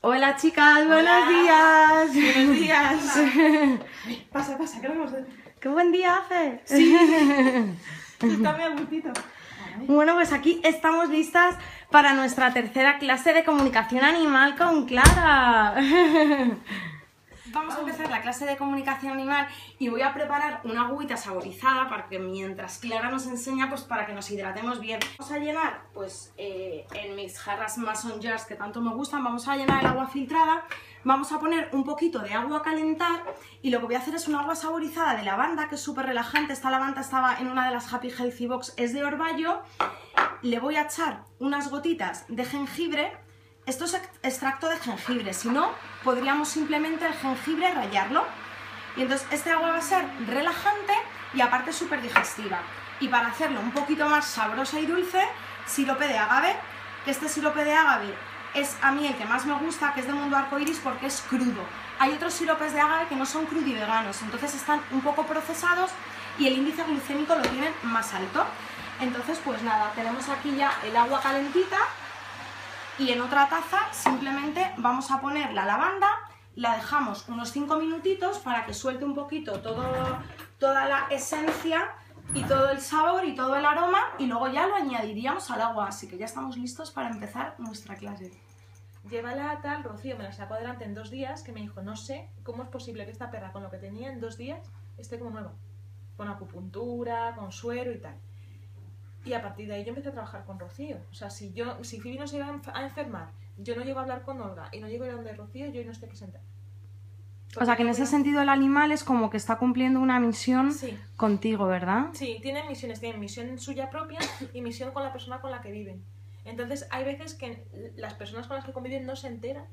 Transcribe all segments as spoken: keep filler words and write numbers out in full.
Hola chicas, buenos Hola. días. Buenos días. Ay, pasa, pasa, que vamos a... Qué buen día hace. Sí. Está muy agustito. Bueno, pues aquí estamos listas para nuestra tercera clase de comunicación animal con Clara. Vamos a empezar la clase de comunicación animal y voy a preparar una agüita saborizada para que mientras Clara nos enseña, pues para que nos hidratemos bien. Vamos a llenar, pues eh, en mis jarras Mason jars que tanto me gustan, vamos a llenar el agua filtrada, vamos a poner un poquito de agua a calentar y lo que voy a hacer es un agua saborizada de lavanda, que es súper relajante. Esta lavanda estaba en una de las Happy Healthy Box, es de Orvallo. Le voy a echar unas gotitas de jengibre. Esto es extracto de jengibre, si no, podríamos simplemente el jengibre rallarlo. Y entonces este agua va a ser relajante y aparte súper digestiva. Y para hacerlo un poquito más sabrosa y dulce, sirope de agave, que este sirope de agave es a mí el que más me gusta, que es de Mundo Arcoiris porque es crudo. Hay otros siropes de agave que no son crudiveganos, entonces están un poco procesados y el índice glucémico lo tienen más alto. Entonces pues nada, tenemos aquí ya el agua calentita. Y en otra taza simplemente vamos a poner la lavanda, la dejamos unos cinco minutitos para que suelte un poquito todo, toda la esencia y todo el sabor y todo el aroma y luego ya lo añadiríamos al agua, así que ya estamos listos para empezar nuestra clase. Llévala a tal, Rocío me la sacó adelante en dos días, que me dijo, no sé cómo es posible que esta perra con lo que tenía en dos días esté como nueva, con acupuntura, con suero y tal. Y a partir de ahí yo empecé a trabajar con Rocío. O sea, si yo, si Fibi no se iba a enfermar, yo no llego a hablar con Olga y no llego a donde Rocío, yo hoy no estoy presentada. Porque o sea, que en ese era... sentido el animal es como que está cumpliendo una misión sí. contigo, ¿verdad? Sí, tienen misiones, tienen misión suya propia y misión con la persona con la que viven. Entonces hay veces que las personas con las que conviven no se enteran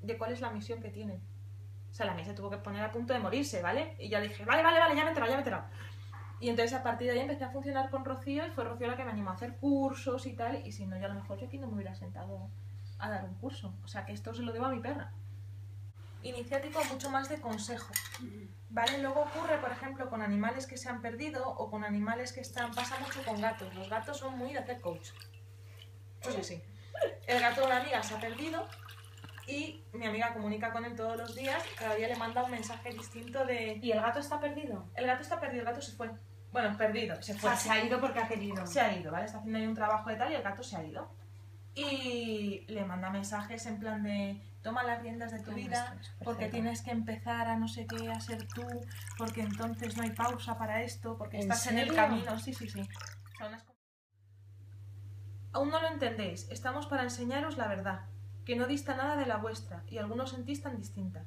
de cuál es la misión que tienen. O sea, la mía se tuvo que poner a punto de morirse, ¿vale? Y yo le dije, vale, vale, vale, ya me enterado, ya me enterado. Y entonces a partir de ahí empecé a funcionar con Rocío y fue Rocío la que me animó a hacer cursos y tal, y si no, yo a lo mejor yo aquí no me hubiera sentado a dar un curso. O sea, que esto se lo debo a mi perra. Iniciático mucho más de consejo, ¿vale? Luego ocurre, por ejemplo, con animales que se han perdido o con animales que están... Pasa mucho con gatos. Los gatos son muy de hacer coach. Pues así. El gato de una amiga se ha perdido y mi amiga comunica con él todos los días, cada día le manda un mensaje distinto de... ¿Y el gato está perdido? El gato está perdido, el gato se fue. Bueno, perdido, se fue. O sea, se ha ido porque ha querido. Se ha ido, ¿vale? Está haciendo ahí un trabajo de tal y el gato se ha ido. Y le manda mensajes en plan de... Toma las riendas de tu vida porque tienes que empezar a no sé qué, a ser tú, porque entonces no hay pausa para esto, porque estás en el camino. Sí, sí, sí. Son las... Aún no lo entendéis. Estamos para enseñaros la verdad, que no dista nada de la vuestra y algunos sentís tan distinta.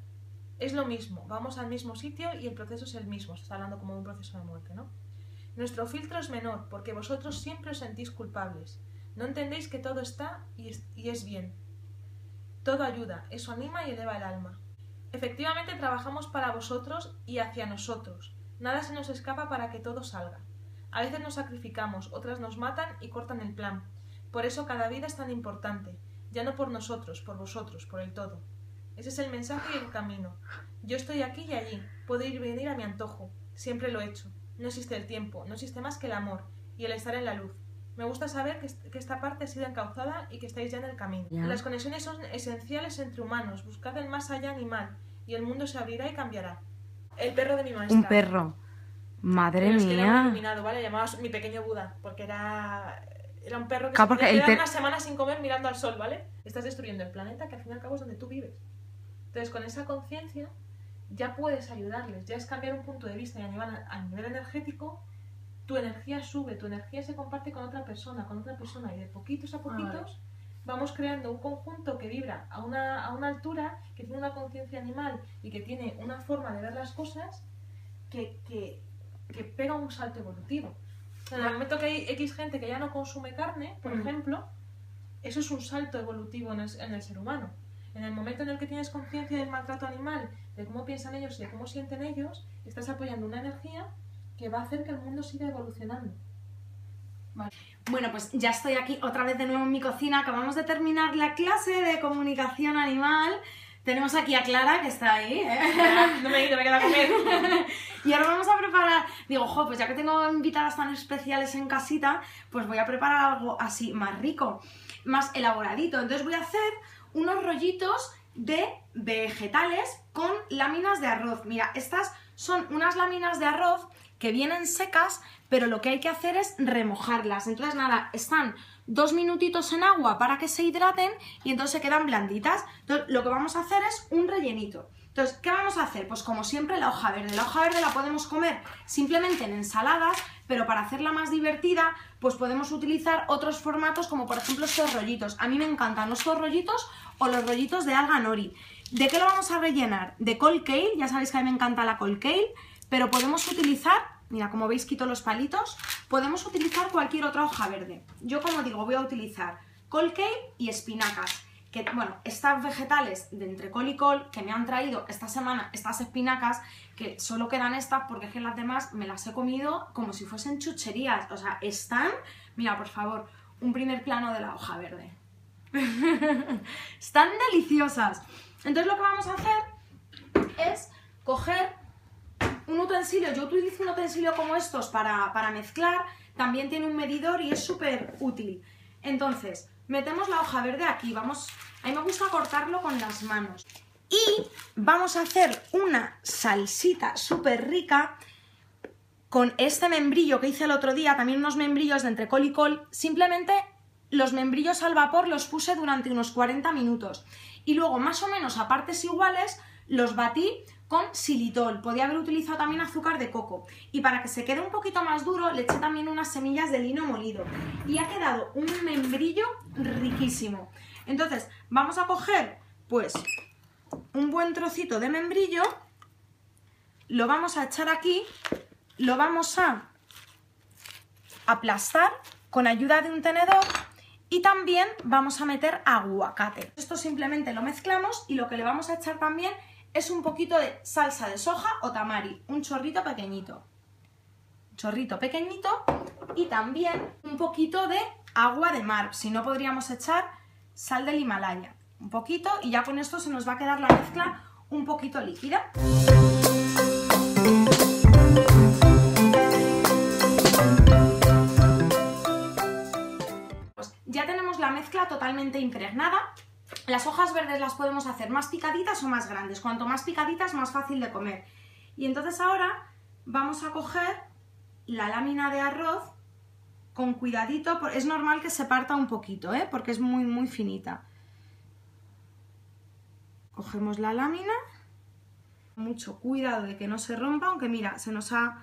Es lo mismo. Vamos al mismo sitio y el proceso es el mismo. Se está hablando como de un proceso de muerte, ¿no? Nuestro filtro es menor, porque vosotros siempre os sentís culpables. No entendéis que todo está y es, y es bien. Todo ayuda, eso anima y eleva el alma. Efectivamente trabajamos para vosotros y hacia nosotros. Nada se nos escapa para que todo salga. A veces nos sacrificamos, otras nos matan y cortan el plan. Por eso cada vida es tan importante. Ya no por nosotros, por vosotros, por el todo. Ese es el mensaje y el camino. Yo estoy aquí y allí. Puedo ir y venir a mi antojo. Siempre lo he hecho. No existe el tiempo, no existe más que el amor y el estar en la luz. Me gusta saber que esta parte ha sido encauzada y que estáis ya en el camino. Yeah. Las conexiones son esenciales entre humanos. Buscad el más allá animal y el mundo se abrirá y cambiará. El perro de mi maestra. Un perro. Madre mía. Es que era un iluminado, ¿vale? Llamaba mi pequeño Buda, porque era... Era un perro que claro, se quedaba una semana sin comer mirando al sol, ¿vale? Estás destruyendo el planeta, que al fin y al cabo es donde tú vives. Entonces, con esa conciencia ya puedes ayudarles, ya es cambiar un punto de vista y a nivel, a nivel energético tu energía sube, tu energía se comparte con otra persona, con otra persona y de poquitos a poquitos ah, vamos creando un conjunto que vibra a una, a una altura, que tiene una conciencia animal y que tiene una forma de ver las cosas que, que, que pega un salto evolutivo. En el momento que hay X gente que ya no consume carne, por mm. ejemplo, eso es un salto evolutivo en el, en el ser humano. En el momento en el que tienes conciencia del maltrato animal, de cómo piensan ellos y de cómo sienten ellos, estás apoyando una energía que va a hacer que el mundo siga evolucionando. Vale. Bueno, pues ya estoy aquí otra vez de nuevo en mi cocina. Acabamos de terminar la clase de comunicación animal. Tenemos aquí a Clara, que está ahí, ¿eh? No me he ido, me he quedado a comer. Y ahora vamos a preparar... Digo, ojo, pues ya que tengo invitadas tan especiales en casita, pues voy a preparar algo así más rico, más elaboradito. Entonces voy a hacer unos rollitos de vegetales con láminas de arroz. Mira, estas son unas láminas de arroz que vienen secas, pero lo que hay que hacer es remojarlas. Entonces nada, están dos minutitos en agua para que se hidraten y entonces se quedan blanditas. Entonces lo que vamos a hacer es un rellenito. Entonces, ¿qué vamos a hacer? Pues como siempre, la hoja verde. La hoja verde la podemos comer simplemente en ensaladas, pero para hacerla más divertida, pues podemos utilizar otros formatos como por ejemplo estos rollitos. A mí me encantan estos rollitos o los rollitos de alga nori. ¿De qué lo vamos a rellenar? De col kale, ya sabéis que a mí me encanta la col kale, pero podemos utilizar... Mira, como veis quito los palitos, podemos utilizar cualquier otra hoja verde. Yo, como digo, voy a utilizar col kale y espinacas. Que, bueno, estas vegetales de entre col y col que me han traído esta semana, estas espinacas, que solo quedan estas porque es que las demás me las he comido como si fuesen chucherías. O sea, están... Mira, por favor, un primer plano de la hoja verde. Están deliciosas. Entonces lo que vamos a hacer es coger... un utensilio. Yo utilizo un utensilio como estos para, para mezclar, también tiene un medidor y es súper útil. Entonces, metemos la hoja verde aquí, vamos, a mí me gusta cortarlo con las manos. Y vamos a hacer una salsita súper rica con este membrillo que hice el otro día, también unos membrillos de entre col y col, simplemente los membrillos al vapor los puse durante unos cuarenta minutos. Y luego, más o menos a partes iguales, los batí con xilitol. Podía haber utilizado también azúcar de coco. Y para que se quede un poquito más duro, le eché también unas semillas de lino molido. Y ha quedado un membrillo riquísimo. Entonces, vamos a coger, pues, un buen trocito de membrillo. Lo vamos a echar aquí. Lo vamos a aplastar con ayuda de un tenedor. Y también vamos a meter aguacate. Esto simplemente lo mezclamos y lo que le vamos a echar también es un poquito de salsa de soja o tamari, un chorrito pequeñito. Un chorrito pequeñito y también un poquito de agua de mar, si no podríamos echar sal del Himalaya. Un poquito y ya con esto se nos va a quedar la mezcla un poquito líquida. Pues ya tenemos la mezcla totalmente impregnada. Las hojas verdes las podemos hacer más picaditas o más grandes. Cuanto más picaditas, más fácil de comer. Y entonces ahora vamos a coger la lámina de arroz con cuidadito. Es normal que se parta un poquito, ¿eh? Porque es muy, muy finita. Cogemos la lámina. Mucho cuidado de que no se rompa, aunque mira, se nos ha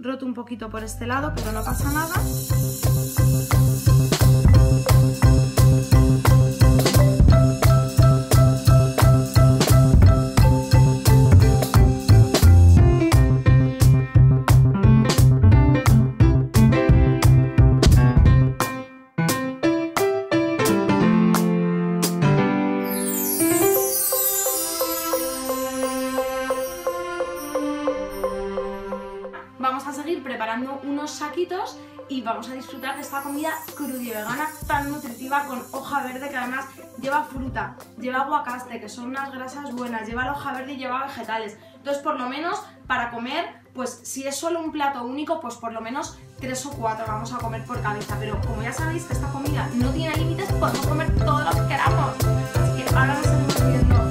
roto un poquito por este lado, pero no pasa nada. Saquitos y vamos a disfrutar de esta comida crudivegana tan nutritiva con hoja verde, que además lleva fruta, lleva aguacate, que son unas grasas buenas, lleva la hoja verde y lleva vegetales. Entonces, por lo menos para comer, pues si es solo un plato único, pues por lo menos tres o cuatro vamos a comer por cabeza. Pero como ya sabéis que esta comida no tiene límites, podemos comer todo lo que queramos. Así que ahora nos seguimos viendo.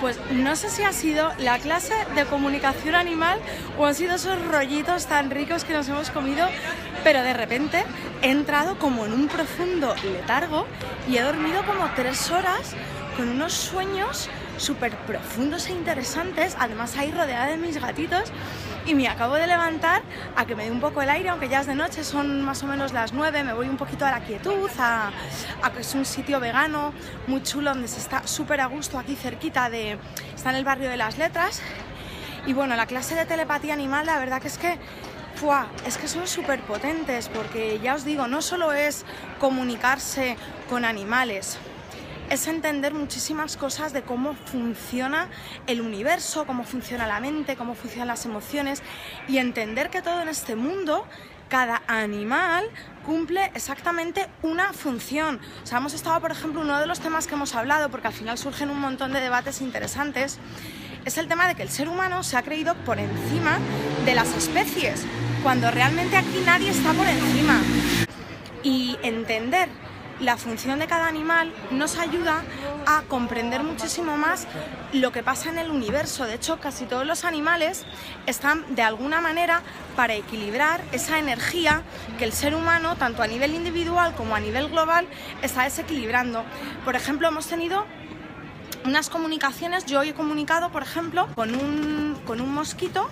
Pues no sé si ha sido la clase de comunicación animal o han sido esos rollitos tan ricos que nos hemos comido, pero de repente he entrado como en un profundo letargo y he dormido como tres horas con unos sueños súper profundos e interesantes, además ahí rodeada de mis gatitos, y me acabo de levantar a que me dé un poco el aire, aunque ya es de noche, son más o menos las nueve, me voy un poquito a la quietud, a, a que es un sitio vegano muy chulo donde se está súper a gusto aquí cerquita de... está en el barrio de Las Letras. Y bueno, la clase de telepatía animal, la verdad que es que ¡fua! Es que son súper potentes, porque ya os digo, no solo es comunicarse con animales, es entender muchísimas cosas de cómo funciona el universo, cómo funciona la mente, cómo funcionan las emociones, y entender que todo en este mundo cada animal cumple exactamente una función. O sea, hemos estado, por ejemplo, uno de los temas que hemos hablado, porque al final surgen un montón de debates interesantes, es el tema de que el ser humano se ha creído por encima de las especies, cuando realmente aquí nadie está por encima. Y entender la función de cada animal nos ayuda a comprender muchísimo más lo que pasa en el universo. De hecho, casi todos los animales están de alguna manera para equilibrar esa energía que el ser humano, tanto a nivel individual como a nivel global, está desequilibrando. Por ejemplo, hemos tenido unas comunicaciones, yo hoy he comunicado, por ejemplo, con un, con un mosquito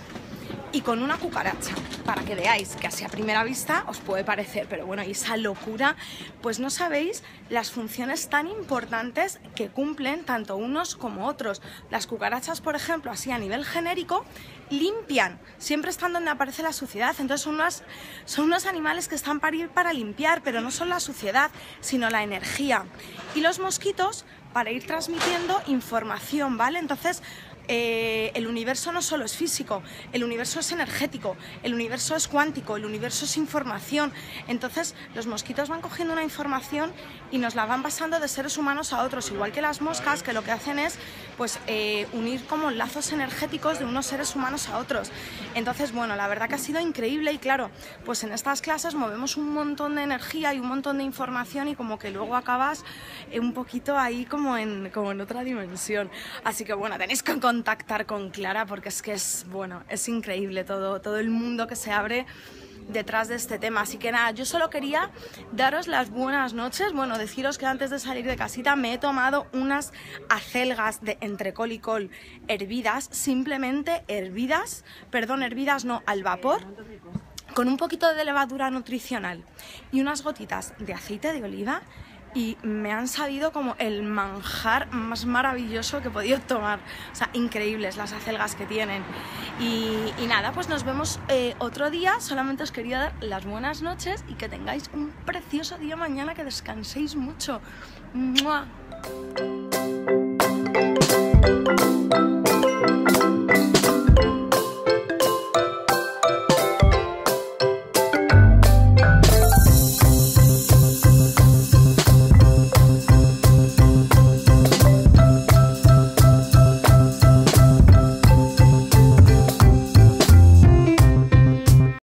y con una cucaracha, para que veáis que así a primera vista os puede parecer, pero bueno, y esa locura, pues no sabéis las funciones tan importantes que cumplen tanto unos como otros. Las cucarachas, por ejemplo, así a nivel genérico, limpian, siempre están donde aparece la suciedad, entonces son unos, son unos animales que están para ir para limpiar, pero no son la suciedad, sino la energía. Y los mosquitos, para ir transmitiendo información, ¿vale? Entonces, Eh, el universo no solo es físico, el universo es energético, el universo es cuántico, el universo es información. Entonces los mosquitos van cogiendo una información y nos la van pasando de seres humanos a otros, igual que las moscas, que lo que hacen es pues eh, unir como lazos energéticos de unos seres humanos a otros. Entonces, bueno, la verdad que ha sido increíble y claro, pues en estas clases movemos un montón de energía y un montón de información y como que luego acabas eh, un poquito ahí como en, como en otra dimensión. Así que bueno, tenéis que contactar con Clara porque es que es, bueno, es increíble todo, todo el mundo que se abre detrás de este tema. Así que nada, yo solo quería daros las buenas noches, bueno, deciros que antes de salir de casita me he tomado unas acelgas de entre col y col hervidas, simplemente hervidas, perdón, hervidas no, al vapor, con un poquito de levadura nutricional y unas gotitas de aceite de oliva. Y me han salido como el manjar más maravilloso que he podido tomar. O sea, increíbles las acelgas que tienen. Y, y nada, pues nos vemos eh, otro día. Solamente os quería dar las buenas noches y que tengáis un precioso día mañana, que descanséis mucho. ¡Mua!